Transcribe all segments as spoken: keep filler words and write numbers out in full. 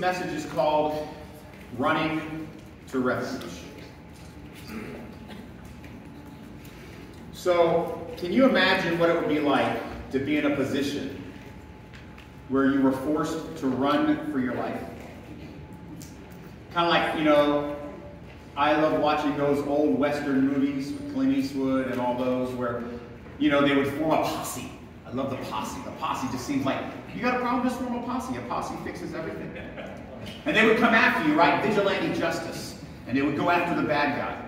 This message is called Running to Refuge. So, can you imagine what it would be like to be in a position where you were forced to run for your life? Kind of like, you know, I love watching those old Western movies with Clint Eastwood and all those where, you know, they would form a posse. I love the posse. The posse just seems like, you got a problem, just form a posse. A posse fixes everything. And they would come after you, right? Vigilante justice. And they would go after the bad guy.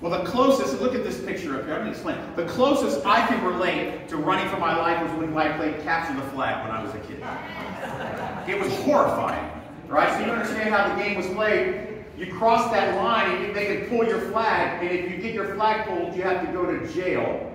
Well, the closest, look at this picture up here. I'm going to explain. The closest I can relate to running for my life was when I played Capture the Flag when I was a kid. It was horrifying, right? So you understand how the game was played. You cross that line, and they can pull your flag, and if you get your flag pulled, you have to go to jail.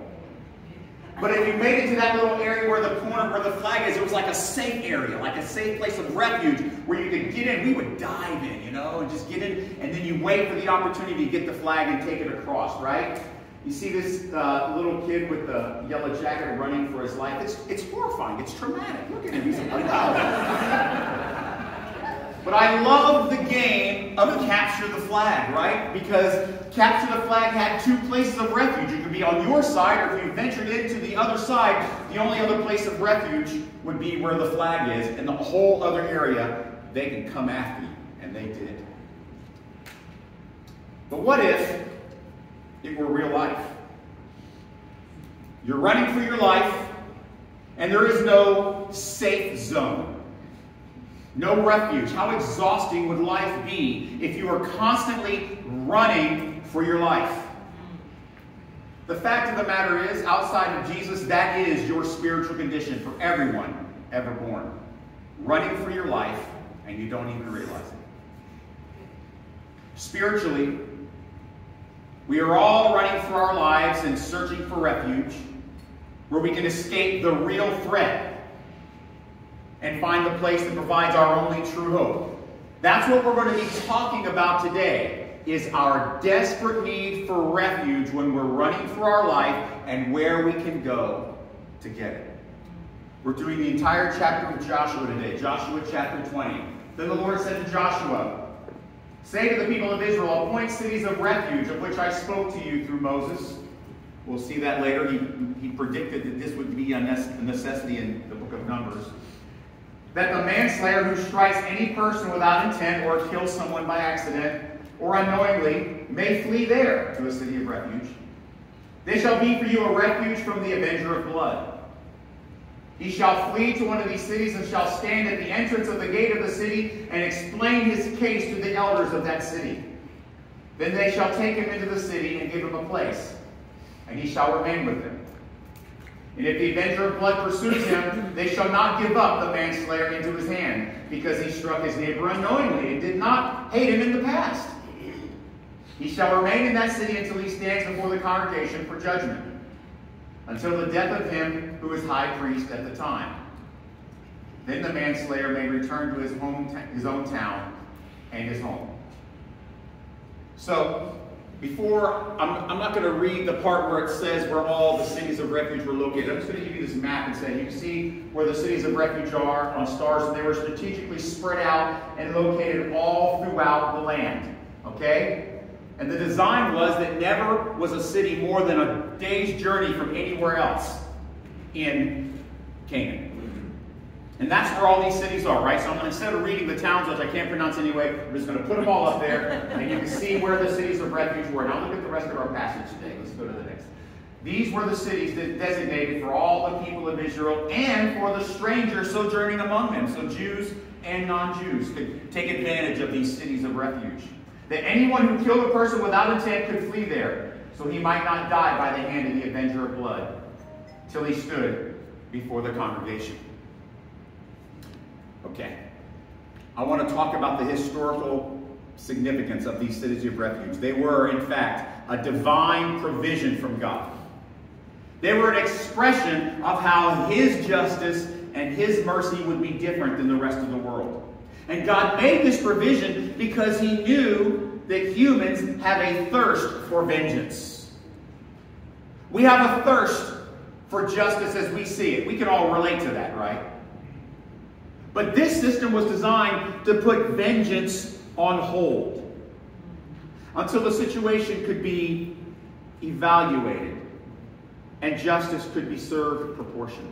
But if you made it to that little area where the corner where the flag is, it was like a safe area, like a safe place of refuge where you could get in. We would dive in, you know, and just get in, and then you wait for the opportunity to get the flag and take it across, right? You see this uh, little kid with the yellow jacket running for his life. It's, it's horrifying. It's traumatic. Look at him. He's like, oh. But I love the game of Capture the Flag, right? Because Capture the Flag had two places of refuge. You could be on your side, or if you ventured into the other side, the only other place of refuge would be where the flag is, and the whole other area, they can come after you, and they did. But what if it were real life? You're running for your life, and there is no safe zone. No refuge. How exhausting would life be if you were constantly running for your life? The fact of the matter is, outside of Jesus, that is your spiritual condition for everyone ever born. Running for your life, and you don't even realize it. Spiritually, we are all running for our lives and searching for refuge, where we can escape the real threat and find the place that provides our only true hope. That's what we're going to be talking about today, is our desperate need for refuge when we're running for our life and where we can go to get it. We're doing the entire chapter of Joshua today, Joshua chapter twenty. Then the Lord said to Joshua, "Say to the people of Israel, appoint cities of refuge, of which I spoke to you through Moses." We'll see that later. He, he predicted that this would be a necessity in the book of Numbers. "That the manslayer who strikes any person without intent or kills someone by accident or unknowingly may flee there to a city of refuge. They shall be for you a refuge from the avenger of blood. He shall flee to one of these cities and shall stand at the entrance of the gate of the city and explain his case to the elders of that city. Then they shall take him into the city and give him a place, and he shall remain with them. And if the avenger of blood pursues him, they shall not give up the manslayer into his hand, because he struck his neighbor unknowingly and did not hate him in the past. He shall remain in that city until he stands before the congregation for judgment, until the death of him who is high priest at the time. Then the manslayer may return to his, home, his own town and his home." So, Before, I'm, I'm not going to read the part where it says where all the cities of refuge were located. I'm just going to give you this map and say, you can see where the cities of refuge are on stars, and they were strategically spread out and located all throughout the land, okay? And the design was that never was a city more than a day's journey from anywhere else in Canaan. And that's where all these cities are, right? So I'm going to, instead of reading the towns, which I can't pronounce anyway, I'm just going to put them all up there, and you can see where the cities of refuge were. Now look at the rest of our passage today. Let's go to the next. "These were the cities that designated for all the people of Israel and for the stranger sojourning among them." So Jews and non-Jews could take advantage of these cities of refuge. "That anyone who killed a person without intent could flee there, so he might not die by the hand of the avenger of blood, till he stood before the congregation." Okay, I want to talk about the historical significance of these cities of refuge. They were, in fact, a divine provision from God. They were an expression of how His justice and His mercy would be different than the rest of the world. And God made this provision because He knew that humans have a thirst for vengeance. We have a thirst for justice as we see it. We can all relate to that, right? But this system was designed to put vengeance on hold until the situation could be evaluated and justice could be served proportionally.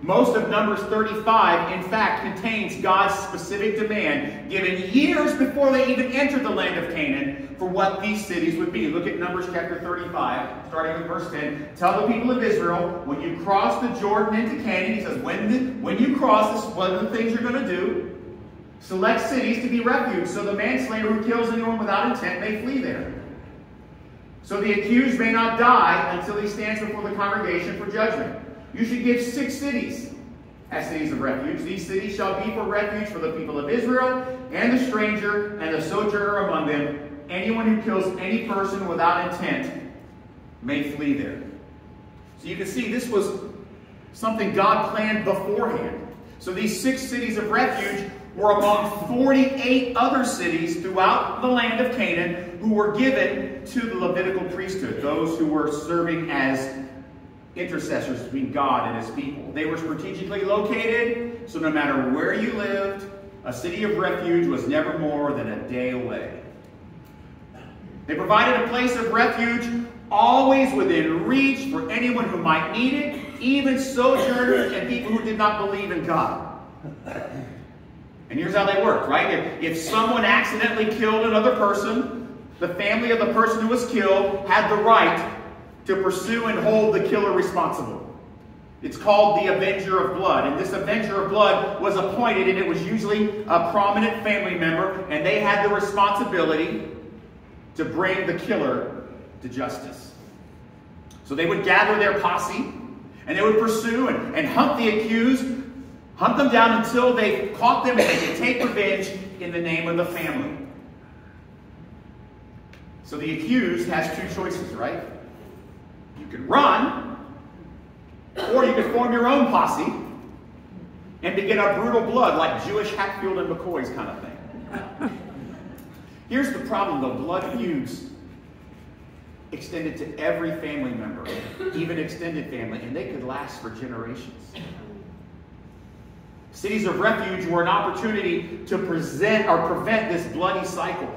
Most of Numbers thirty-five, in fact, contains God's specific demand given years before they even entered the land of Canaan for what these cities would be. Look at Numbers chapter thirty-five, starting with verse ten. Tell the people of Israel, when you cross the Jordan into Canaan, he says, when, the, when you cross, this is one of the things you're going to do. Select cities to be refuge, so the manslayer who kills anyone without intent may flee there. So the accused may not die until he stands before the congregation for judgment. You should give six cities as cities of refuge. These cities shall be for refuge for the people of Israel and the stranger and the sojourner among them. Anyone who kills any person without intent may flee there. So you can see this was something God planned beforehand. So these six cities of refuge were among forty-eight other cities throughout the land of Canaan who were given to the Levitical priesthood, those who were serving as intercessors between God and his people. They were strategically located, so no matter where you lived, a city of refuge was never more than a day away. They provided a place of refuge always within reach for anyone who might need it, even sojourners and people who did not believe in God. And here's how they worked, right? If, if someone accidentally killed another person, the family of the person who was killed had the right to pursue and hold the killer responsible. It's called the Avenger of Blood. And this Avenger of Blood was appointed, and it was usually a prominent family member, and they had the responsibility to bring the killer to justice. So they would gather their posse, and they would pursue and, and hunt the accused, hunt them down until they caught them and they could take revenge in the name of the family. So the accused has two choices, right? You can run, or you can form your own posse and begin a brutal blood like Jewish Hatfield and McCoy's kind of thing. Here's the problem, though. Blood feuds extended to every family member, even extended family, and they could last for generations. Cities of refuge were an opportunity to present or prevent this bloody cycle.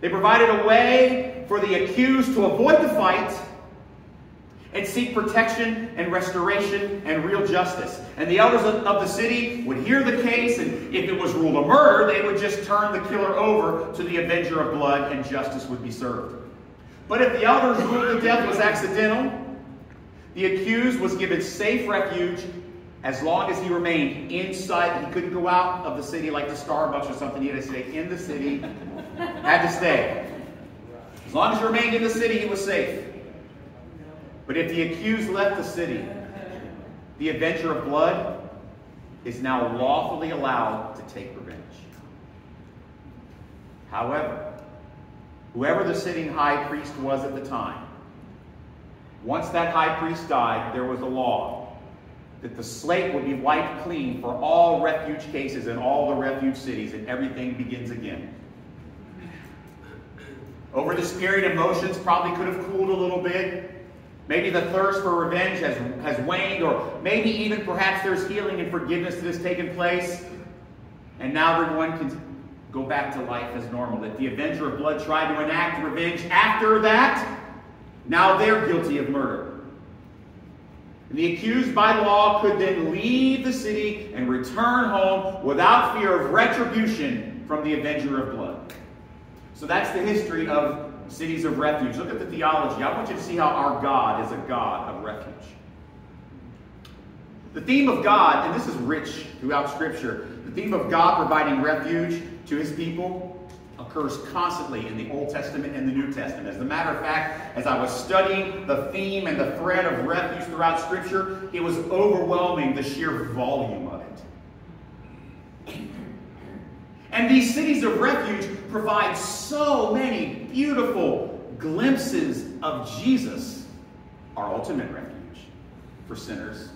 They provided a way for the accused to avoid the fight and seek protection and restoration and real justice. And the elders of the city would hear the case, and if it was ruled a murder, they would just turn the killer over to the Avenger of Blood, and justice would be served. But if the elders ruled the death was accidental, the accused was given safe refuge as long as he remained inside. He couldn't go out of the city like the Starbucks or something. He had to stay in the city, had to stay. As long as he remained in the city, he was safe. But if the accused left the city, the Avenger of Blood is now lawfully allowed to take revenge. However, whoever the sitting high priest was at the time, once that high priest died, there was a law that the slate would be wiped clean for all refuge cases in all the refuge cities, and everything begins again. Over this period, emotions probably could have cooled a little bit. Maybe the thirst for revenge has, has waned, or maybe even perhaps there's healing and forgiveness that has taken place. And now everyone can go back to life as normal. If the Avenger of Blood tried to enact revenge after that, now they're guilty of murder. And the accused by law could then leave the city and return home without fear of retribution from the Avenger of Blood. So that's the history of cities of refuge. Look at the theology. I want you to see how our God is a God of refuge. The theme of God, and this is rich throughout Scripture, the theme of God providing refuge to his people occurs constantly in the Old Testament and the New Testament. As a matter of fact, as I was studying the theme and the thread of refuge throughout Scripture, it was overwhelming, the sheer volume of it. And these cities of refuge provide so many beautiful glimpses of Jesus, our ultimate refuge for sinners,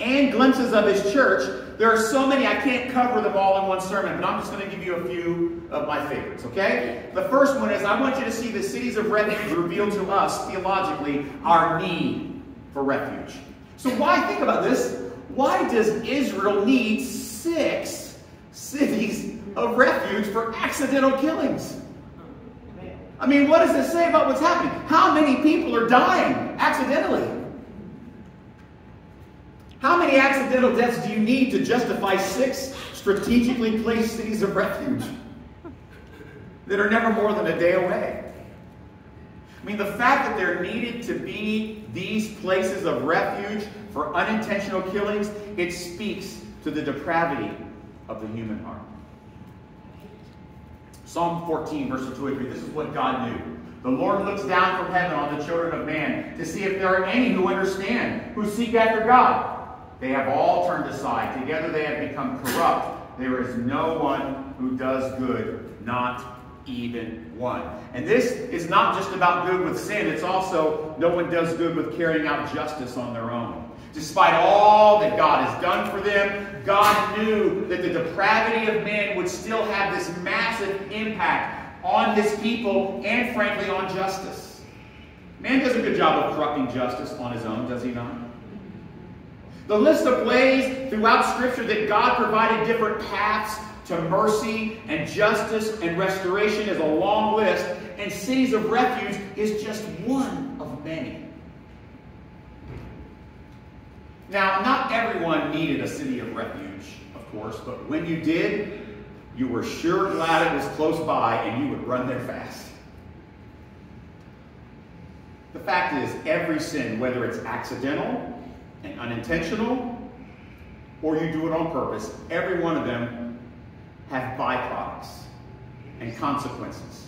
and glimpses of his church. There are so many, I can't cover them all in one sermon, but I'm just going to give you a few of my favorites, okay? The first one is, I want you to see the cities of refuge reveal to us, theologically, our need for refuge. So why, think about this, why does Israel need six cities of refuge for accidental killings? I mean, what does it say about what's happening? How many people are dying accidentally? How many accidental deaths do you need to justify six strategically placed cities of refuge that are never more than a day away? I mean, the fact that there needed to be these places of refuge for unintentional killings, it speaks to the depravity of the human heart. Psalm fourteen, verses two and three, this is what God knew. The Lord looks down from heaven on the children of man to see if there are any who understand, who seek after God. They have all turned aside. Together they have become corrupt. There is no one who does good, not even one. And this is not just about good with sin. It's also no one does good with carrying out justice on their own. Despite all that God has done for them, God knew that the depravity of man would still have this massive impact on his people and, frankly, on justice. Man does a good job of corrupting justice on his own, does he not? The list of ways throughout Scripture that God provided different paths to mercy and justice and restoration is a long list, and cities of refuge is just one of many. Now, not everyone needed a city of refuge, of course, but when you did, you were sure glad it was close by and you would run there fast. The fact is, every sin, whether it's accidental and unintentional, or you do it on purpose, every one of them have byproducts and consequences.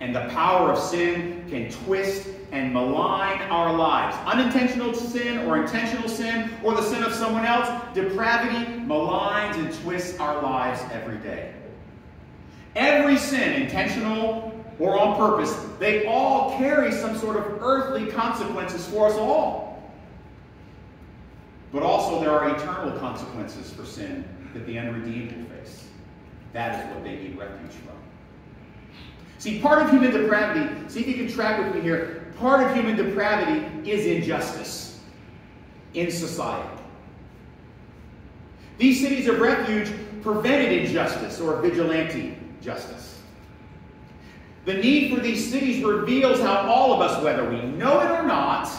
And the power of sin can twist and malign our lives. Unintentional sin or intentional sin or the sin of someone else, depravity maligns and twists our lives every day. Every sin, intentional or on purpose, they all carry some sort of earthly consequences for us all. But also there are eternal consequences for sin that the unredeemed will face. That is what they need refuge from. See, part of human depravity, see if you can track with me here, part of human depravity is injustice in society. These cities of refuge prevented injustice or vigilante justice. The need for these cities reveals how all of us, whether we know it or not,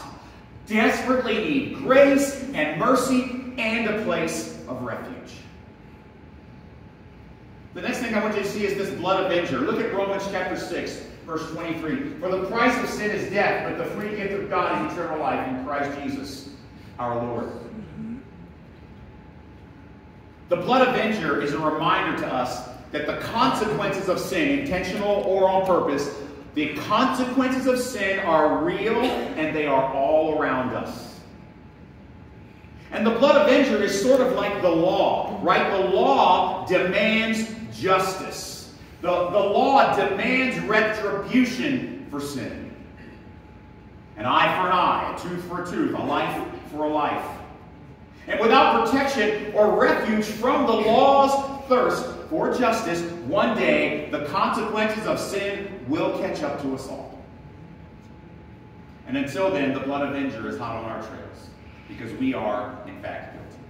desperately need grace and mercy and a place of refuge. The next thing I want you to see is this blood avenger. Look at Romans chapter six, verse twenty-three. For the price of sin is death, but the free gift of God is eternal life in Christ Jesus, our Lord. Mm-hmm. The blood avenger is a reminder to us that the consequences of sin, intentional or on purpose, the consequences of sin are real and they are all around us. And the blood avenger is sort of like the law, right? The law demands justice. The, the law demands retribution for sin. An eye for an eye, a tooth for a tooth, a life for a life. And without protection or refuge from the law's thirst for justice, one day the consequences of sin will catch up to us all. And until then, the blood avenger is not on our trails, because we are, in fact, guilty.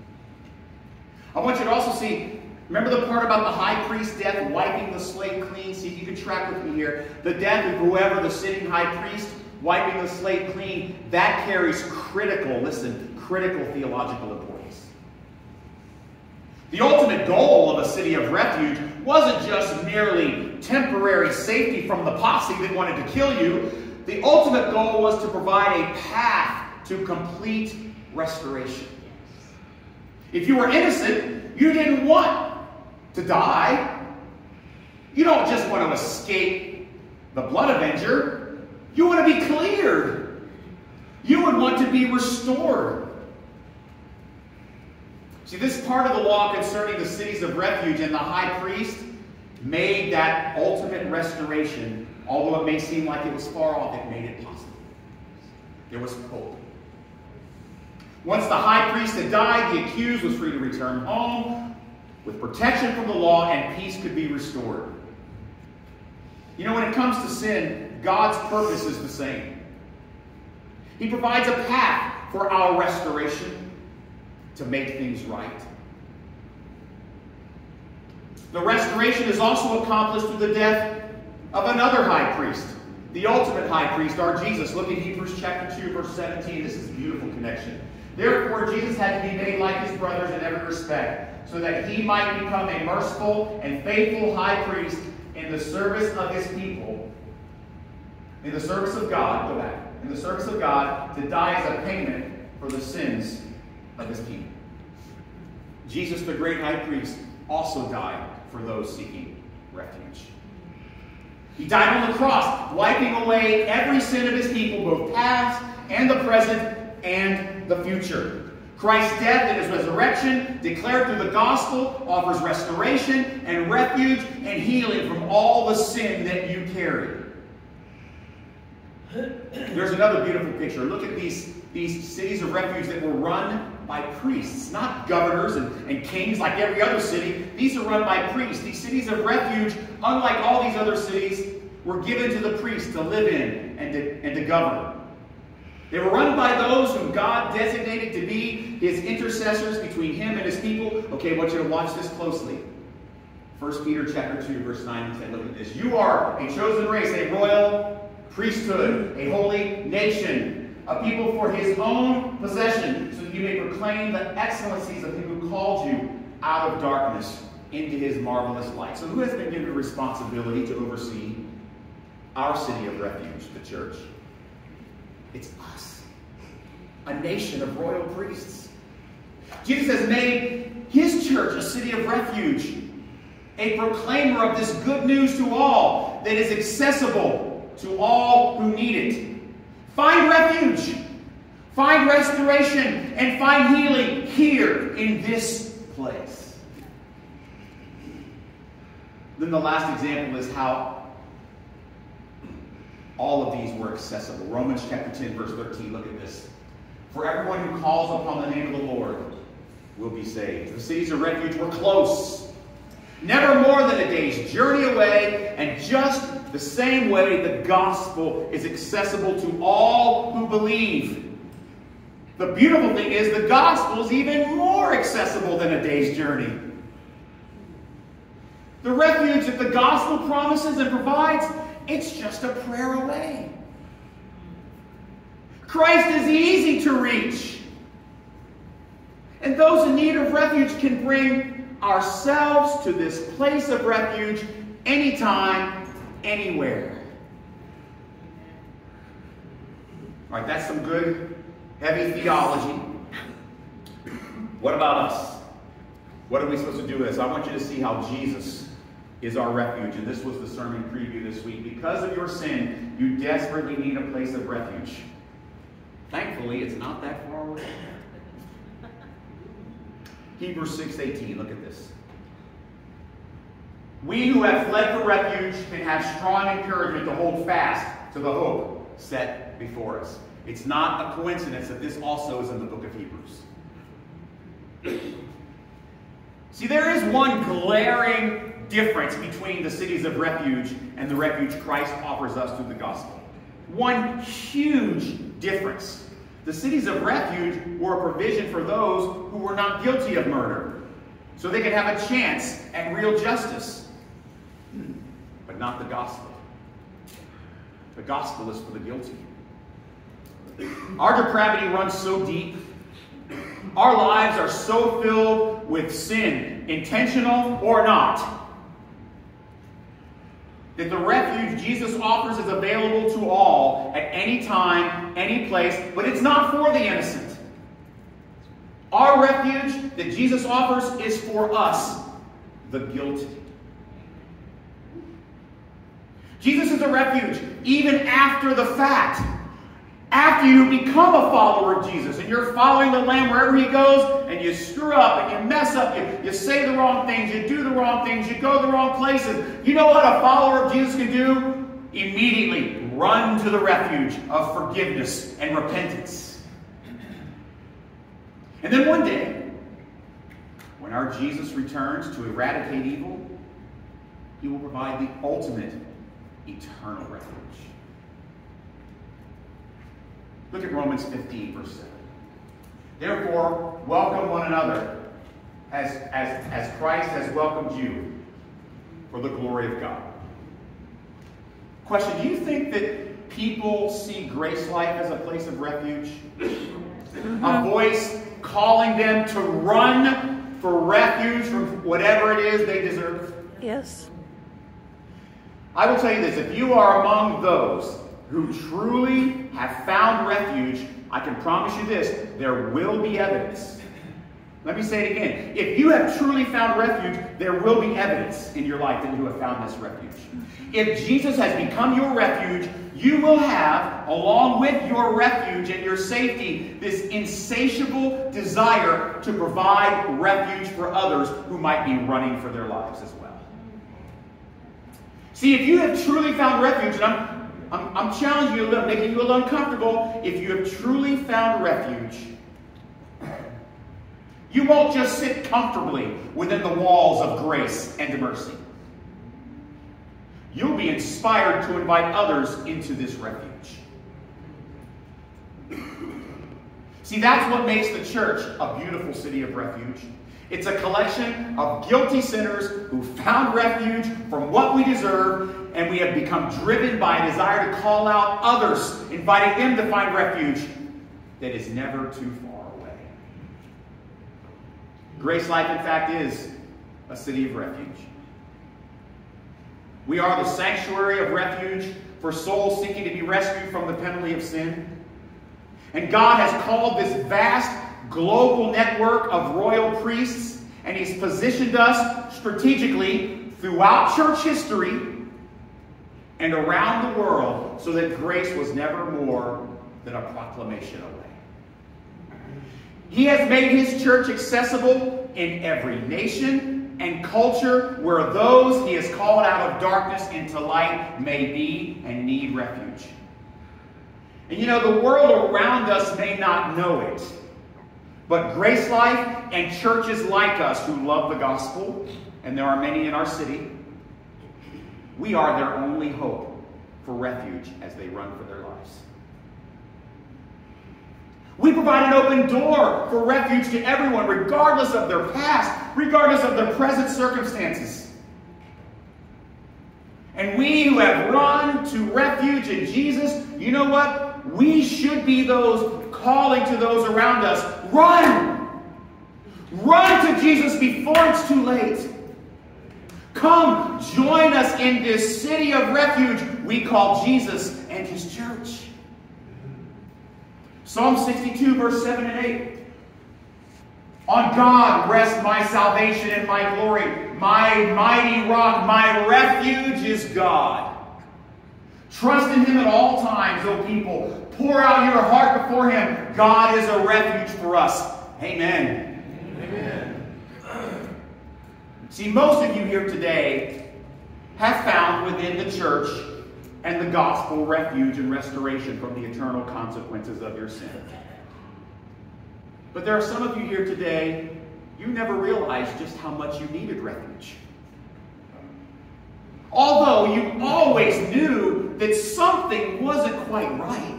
I want you to also see, remember the part about the high priest's death, wiping the slate clean? See if you can track with me here. The death of whoever, the sitting high priest, wiping the slate clean, that carries critical, listen, critical theological importance. The ultimate goal of a city of refuge wasn't just merely temporary safety from the posse that wanted to kill you. The ultimate goal was to provide a path to complete restoration. If you were innocent, you didn't want to die. You don't just want to escape the blood avenger. You want to be cleared. You would want to be restored. See, this part of the law concerning the cities of refuge and the high priest made that ultimate restoration, although it may seem like it was far off, it made it possible. There was hope. Once the high priest had died, the accused was free to return home with protection from the law, and peace could be restored. You know, when it comes to sin, God's purpose is the same. He provides a path for our restoration. to make things right. The restoration is also accomplished through the death of another high priest, the ultimate high priest, our Jesus. Look at Hebrews chapter two, verse seventeen. This is a beautiful connection. Therefore, Jesus had to be made like his brothers in every respect, so that he might become a merciful and faithful high priest in the service of his people, in the service of God, go back, in the service of God, to die as a payment for the sins of his people. Jesus, the great high priest, also died for those seeking refuge. He died on the cross, wiping away every sin of his people, both past and the present and the future. Christ's death and his resurrection, declared through the gospel, offers restoration and refuge and healing from all the sin that you carry. There's another beautiful picture. Look at these, these cities of refuge that were run by priests, not governors and, and kings like every other city. These are run by priests. These cities of refuge, unlike all these other cities, were given to the priests to live in and to, and to govern. They were run by those whom God designated to be his intercessors between him and his people. Okay, I want you to watch this closely. First Peter chapter two, verse nine and ten. Look at this. You are a chosen race, a royal priesthood, a holy nation, a people for his own possession, so that you may proclaim the excellencies of him who called you out of darkness into his marvelous light. So who has been given the responsibility to oversee our city of refuge, the church? It's us, a nation of royal priests. Jesus has made his church a city of refuge, a proclaimer of this good news to all, that is accessible to all who need it. Find refuge, find restoration, and find healing here in this place. Then the last example is how all of these were accessible. Romans chapter ten, verse thirteen, look at this. For everyone who calls upon the name of the Lord will be saved. The cities of refuge were close, never more than a day's journey away, and just the same way the gospel is accessible to all who believe. The beautiful thing is the gospel is even more accessible than a day's journey. The refuge that the gospel promises and provides, it's just a prayer away. Christ is easy to reach. And those in need of refuge can bring ourselves to this place of refuge anytime, anywhere. All right, that's some good, heavy theology. What about us? What are we supposed to do with this? I want you to see how Jesus is our refuge. And this was the sermon preview this week. Because of your sin, you desperately need a place of refuge. Thankfully, it's not that far away. Hebrews six eighteen, look at this. We who have fled for refuge can have strong encouragement to hold fast to the hope set before us. It's not a coincidence that this also is in the book of Hebrews. See, there is one glaring difference between the cities of refuge and the refuge Christ offers us through the gospel. One huge difference. The cities of refuge were a provision for those who were not guilty of murder, so they could have a chance at real justice. But not the gospel. The gospel is for the guilty. Our depravity runs so deep. Our lives are so filled with sin, intentional or not, that the refuge Jesus offers is available to all at any time, any place, but it's not for the innocent. Our refuge that Jesus offers is for us, the guilty. Jesus is a refuge even after the fact. After you become a follower of Jesus and you're following the Lamb wherever he goes, and you screw up and you mess up, you, you say the wrong things, you do the wrong things, you go the wrong places. You know what a follower of Jesus can do? Immediately run to the refuge of forgiveness and repentance. And then one day, when our Jesus returns to eradicate evil, he will provide the ultimate eternal refuge. Look at Romans fifteen, verse seven. Therefore, welcome one another as, as, as Christ has welcomed you for the glory of God. Question, do you think that people see GraceLife as a place of refuge? A voice calling them to run for refuge from whatever it is they deserve? Yes. I will tell you this, if you are among those who truly have found refuge, I can promise you this, there will be evidence. Let me say it again. If you have truly found refuge, there will be evidence in your life that you have found this refuge. If Jesus has become your refuge, you will have, along with your refuge and your safety, this insatiable desire to provide refuge for others who might be running for their lives as well. See, if you have truly found refuge, and I'm, I'm, I'm challenging you a little, making you a little uncomfortable, if you have truly found refuge, you won't just sit comfortably within the walls of grace and mercy. You'll be inspired to invite others into this refuge. See, that's what makes the church a beautiful city of refuge. It's a collection of guilty sinners who found refuge from what we deserve, and we have become driven by a desire to call out others, inviting them to find refuge that is never too far. GraceLife, in fact, is a city of refuge. We are the sanctuary of refuge for souls seeking to be rescued from the penalty of sin. And God has called this vast global network of royal priests, and He's positioned us strategically throughout church history and around the world so that grace was never more than a proclamation away. He has made His church accessible in every nation and culture where those He has called out of darkness into light may be and need refuge. And you know, the world around us may not know it, but GraceLife and churches like us who love the gospel, and there are many in our city, we are their only hope for refuge as they run for their lives. We provide an open door for refuge to everyone, regardless of their past, regardless of their present circumstances. And we who have run to refuge in Jesus, you know what? We should be those calling to those around us, run! Run to Jesus before it's too late. Come, join us in this city of refuge we call Jesus and His church. Psalm sixty-two, verse seven and eight. On God rests my salvation and my glory. My mighty rock, my refuge is God. Trust in Him at all times, O people. Pour out your heart before Him. God is a refuge for us. Amen. Amen. See, most of you here today have found within the church and the gospel refuge and restoration from the eternal consequences of your sin. But there are some of you here today, you never realized just how much you needed refuge. Although you always knew that something wasn't quite right.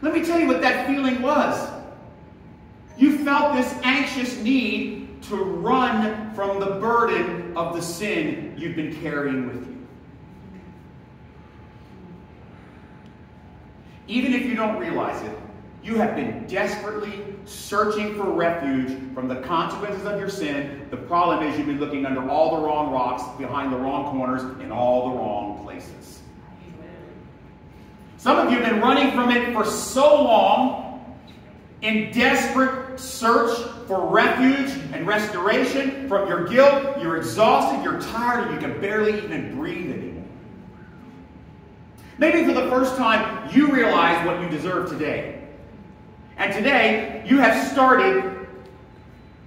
Let me tell you what that feeling was. You felt this anxious need to run from the burden of the sin you've been carrying with you. Even if you don't realize it, you have been desperately searching for refuge from the consequences of your sin. The problem is you've been looking under all the wrong rocks, behind the wrong corners, in all the wrong places. Some of you have been running from it for so long in desperate search for refuge and restoration from your guilt. You're exhausted, you're tired, and you can barely even breathe anymore. Maybe for the first time, you realize what you deserve today. And today, you have started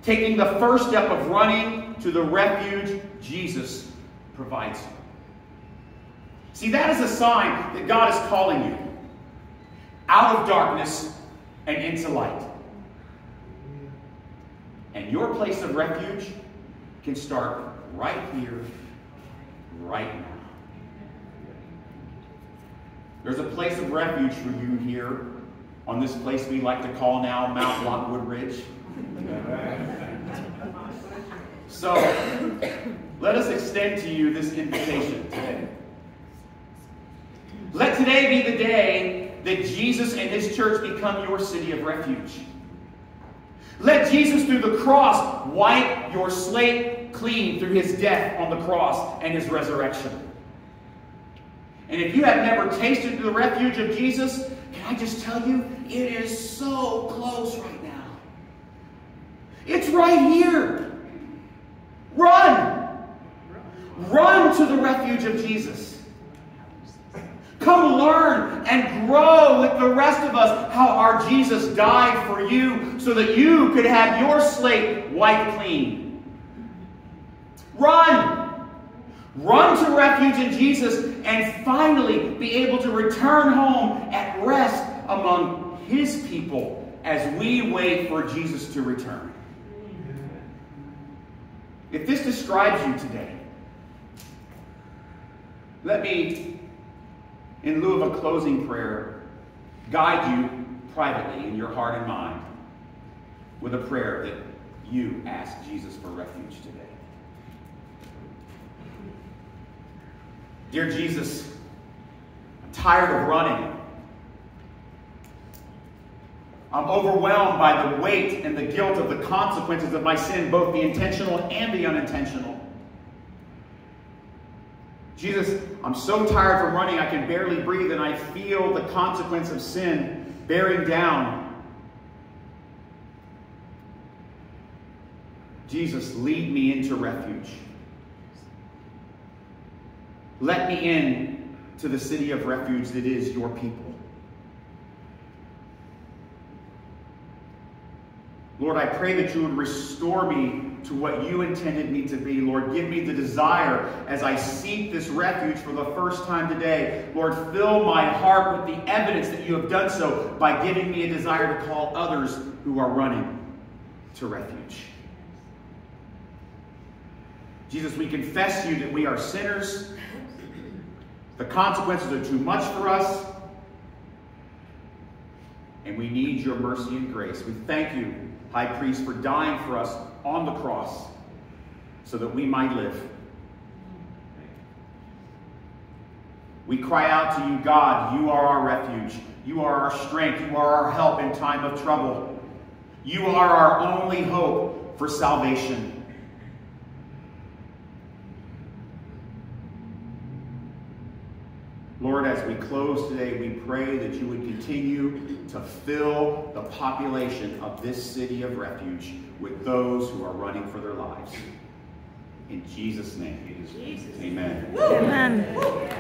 taking the first step of running to the refuge Jesus provides you. See, that is a sign that God is calling you out of darkness and into light. And your place of refuge can start right here, right now. There's a place of refuge for you here on this place we like to call now Mount Lockwood Ridge. So let us extend to you this invitation today. Let today be the day that Jesus and his church become your city of refuge. Let Jesus through the cross wipe your slate clean through his death on the cross and his resurrection. And if you have never tasted the refuge of Jesus, can I just tell you, it is so close right now. It's right here. Run. Run to the refuge of Jesus. Come learn and grow with the rest of us how our Jesus died for you so that you could have your slate wiped clean. Run. Run to refuge in Jesus and finally be able to return home at rest among his people as we wait for Jesus to return. If this describes you today, let me, in lieu of a closing prayer, guide you privately in your heart and mind with a prayer that you ask Jesus for refuge today. Dear Jesus, I'm tired of running. I'm overwhelmed by the weight and the guilt of the consequences of my sin, both the intentional and the unintentional. Jesus, I'm so tired from running, I can barely breathe, and I feel the consequence of sin bearing down. Jesus, lead me into refuge. Let me in to the city of refuge that is your people. Lord, I pray that you would restore me to what you intended me to be. Lord, give me the desire as I seek this refuge for the first time today. Lord, fill my heart with the evidence that you have done so by giving me a desire to call others who are running to refuge. Jesus, we confess to you that we are sinners. The consequences are too much for us. And we need your mercy and grace. We thank you, High Priest, for dying for us on the cross so that we might live. We cry out to you, God, you are our refuge. You are our strength. You are our help in time of trouble. You are our only hope for salvation. Lord, as we close today, we pray that you would continue to fill the population of this city of refuge with those who are running for their lives. In Jesus' name, amen. Amen.